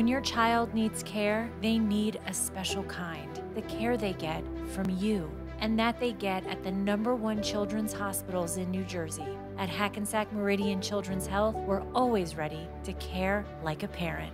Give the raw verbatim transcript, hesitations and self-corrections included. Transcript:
When your child needs care, they need a special kind, the care they get from you, and that they get at the number one children's hospitals in New Jersey. At Hackensack Meridian Children's Health, we're always ready to care like a parent.